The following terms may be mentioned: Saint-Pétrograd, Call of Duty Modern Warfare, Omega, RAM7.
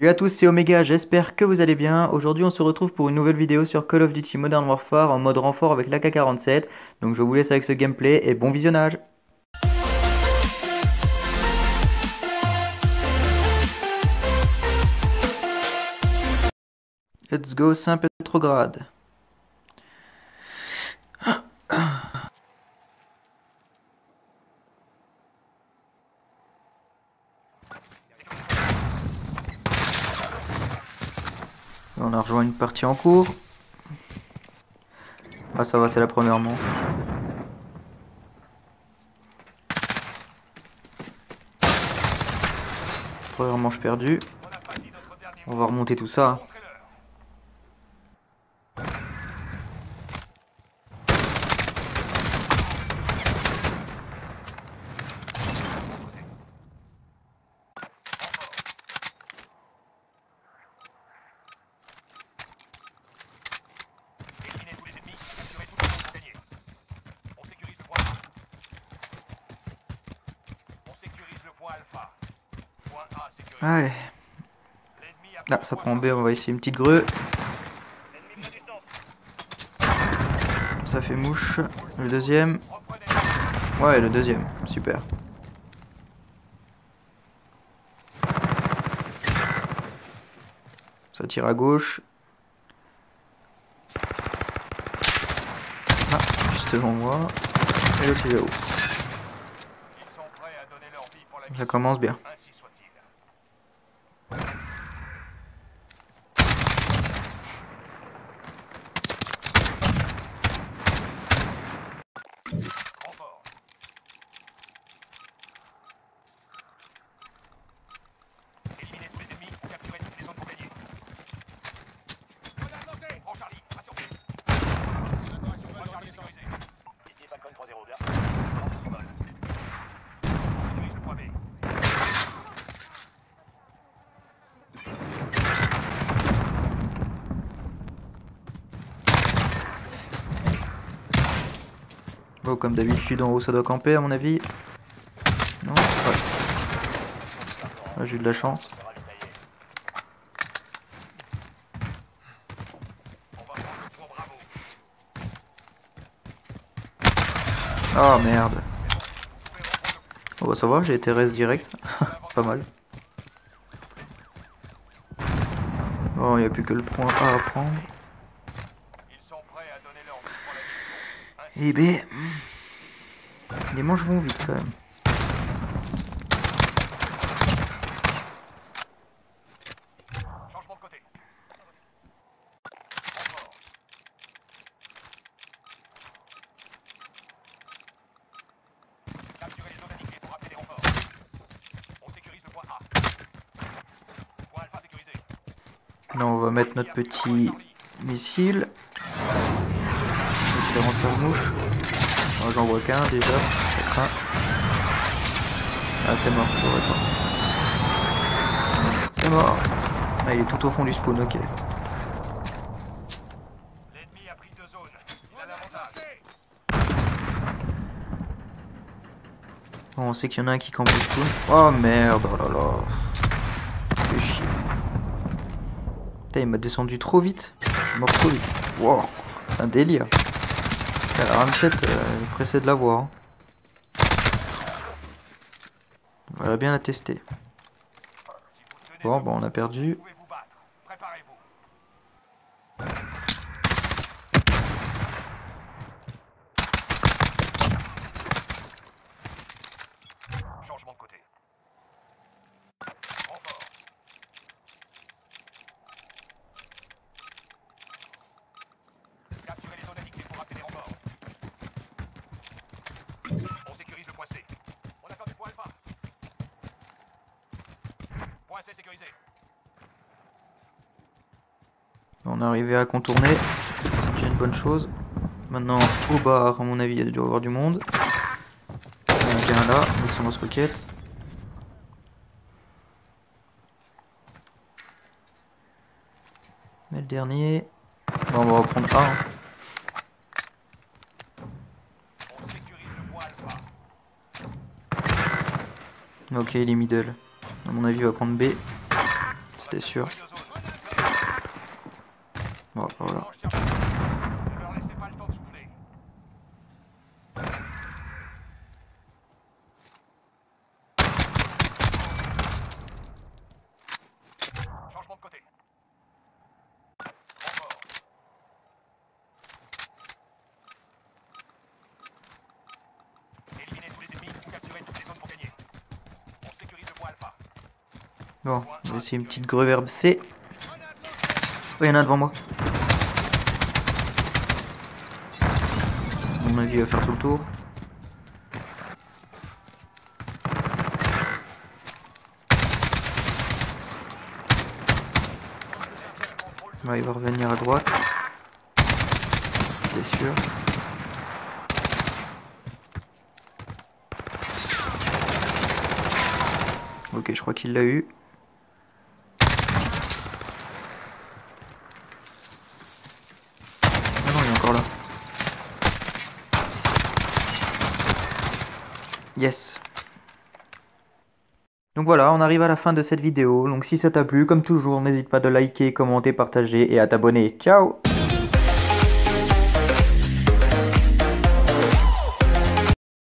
Salut à tous, c'est Omega, j'espère que vous allez bien. Aujourd'hui on se retrouve pour une nouvelle vidéo sur Call of Duty Modern Warfare en mode renfort avec l'AK-47. Donc je vous laisse avec ce gameplay et bon visionnage. Let's go Saint-Pétrograd. On a rejoint une partie en cours. Ah ça va, c'est la première manche. Première manche perdue. On va remonter tout ça. Allez. Là, ça prend B, on va essayer une petite grue. Ça fait mouche. Le deuxième. Ouais, le deuxième. Super. Ça tire à gauche. Ah, juste devant moi. Et l'autre il est haut. Ça commence bien. Oh, comme d'habitude en haut ça doit camper à mon avis. Non, ouais. J'ai eu de la chance. Oh merde. On va savoir, j'ai été reste direct. Pas mal. Bon, il n'y a plus que le point A à prendre. Et B, les manches vont vite quand même. Changement de côté. Capturer les zones indiquées pour appeler les renforts. On sécurise le point A. Point alpha sécurisé. Là on va mettre notre petit missile. Je vais rentrer en mouche. Oh, j'en vois qu'un déjà. Ah c'est mort, je l'aurais pas. C'est mort. Ah, il est tout au fond du spawn, ok. L'ennemi a pris deux zones. Il a l'avantage. Bon, on sait qu'il y en a un qui campe le spawn. Oh merde, oh là là. Fais chier. Putain, il m'a descendu trop vite. Je suis mort trop vite. Wow, c'est un délire. La RAM7 pressée de la voir. On va bien la tester. Bon, on a perdu. Changement de côté. On est arrivé à contourner, c'est déjà une bonne chose. Maintenant au bar, à mon avis, il doit y avoir du monde. On vient là avec son lance-roquette. Mais le dernier, bon, on va reprendre un. Ok, il est middle. À mon avis, il va prendre B. j'étais sûr. Bon, voilà. Bon, on va essayer une petite reverb C. Oh, y'en a un devant moi. À mon avis, il va faire tout le tour. Ouais, il va revenir à droite. C'est sûr. Ok, je crois qu'il l'a eu. Yes. Donc voilà, on arrive à la fin de cette vidéo. Donc si ça t'a plu, comme toujours, n'hésite pas de liker, commenter, partager et à t'abonner. Ciao!